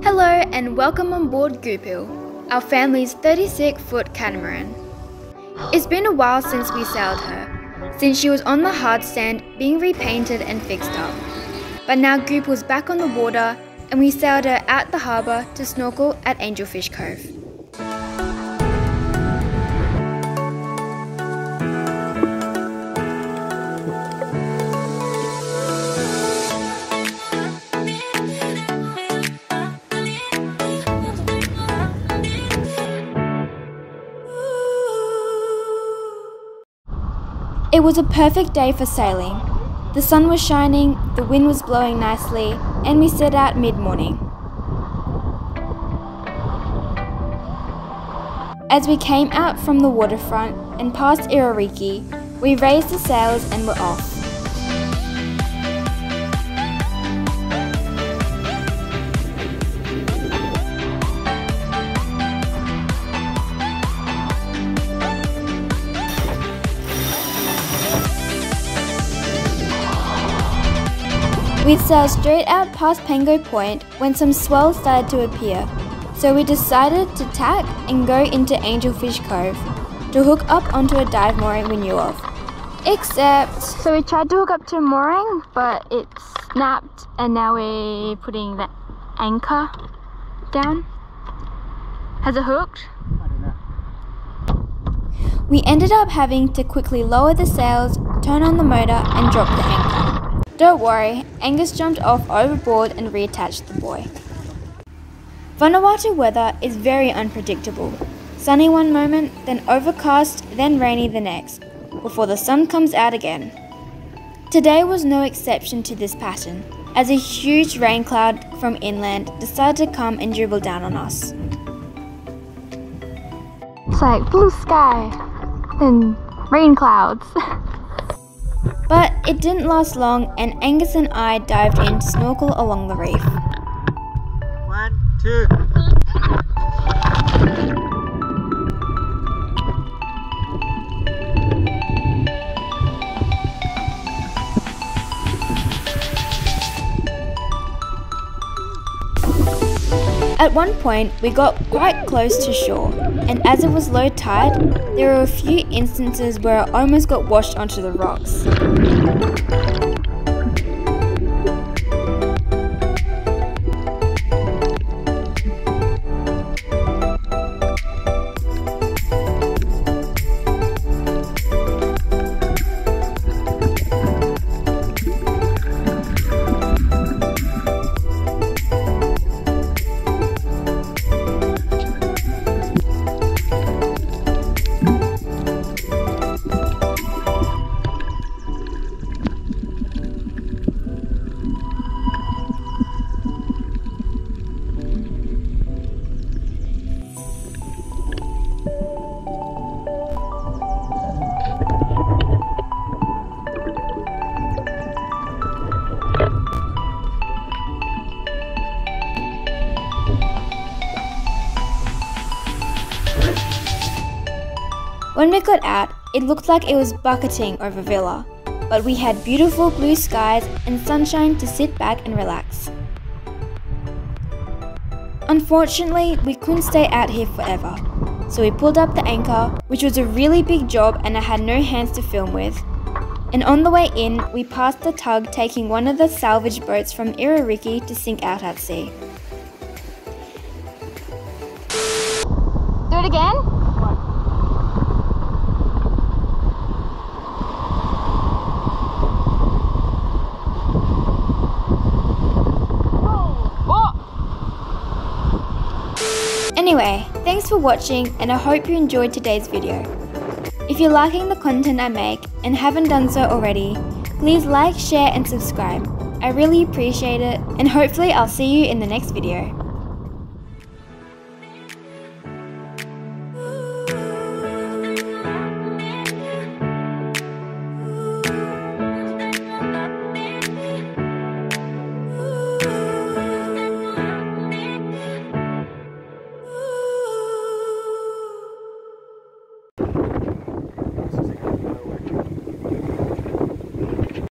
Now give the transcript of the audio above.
Hello and welcome on board Goupil, our family's 36-foot catamaran. It's been a while since we sailed her, since she was on the hard sand being repainted and fixed up. But now Goupil's back on the water and we sailed her out the harbour to snorkel at Angelfish Cove. It was a perfect day for sailing. The sun was shining, the wind was blowing nicely, and we set out mid-morning. As we came out from the waterfront and past Iririki, we raised the sails and were off. We sailed straight out past Pango Point when some swells started to appear, so we decided to tack and go into Angelfish Cove to hook up onto a dive mooring we knew of. So we tried to hook up to a mooring, but it snapped and now we're putting the anchor down. Has it hooked? I don't know. We ended up having to quickly lower the sails, turn on the motor and drop the anchor. Don't worry, Angus jumped off overboard and reattached the buoy. Vanuatu weather is very unpredictable. Sunny one moment, then overcast, then rainy the next, before the sun comes out again. Today was no exception to this pattern, as a huge rain cloud from inland decided to come and dribble down on us. It's like blue sky and rain clouds. But it didn't last long and Angus and I dived in to snorkel along the reef. 1, 2. At one point, we got quite close to shore, and as it was low tide, there were a few instances where I almost got washed onto the rocks. When we got out, it looked like it was bucketing over Villa, but we had beautiful blue skies and sunshine to sit back and relax. Unfortunately, we couldn't stay out here forever, so we pulled up the anchor, which was a really big job and I had no hands to film with. And on the way in, we passed the tug taking one of the salvage boats from Iririki to sink out at sea. Do it again? Anyway, thanks for watching and I hope you enjoyed today's video. If you're liking the content I make and haven't done so already, please like, share and subscribe. I really appreciate it and hopefully I'll see you in the next video.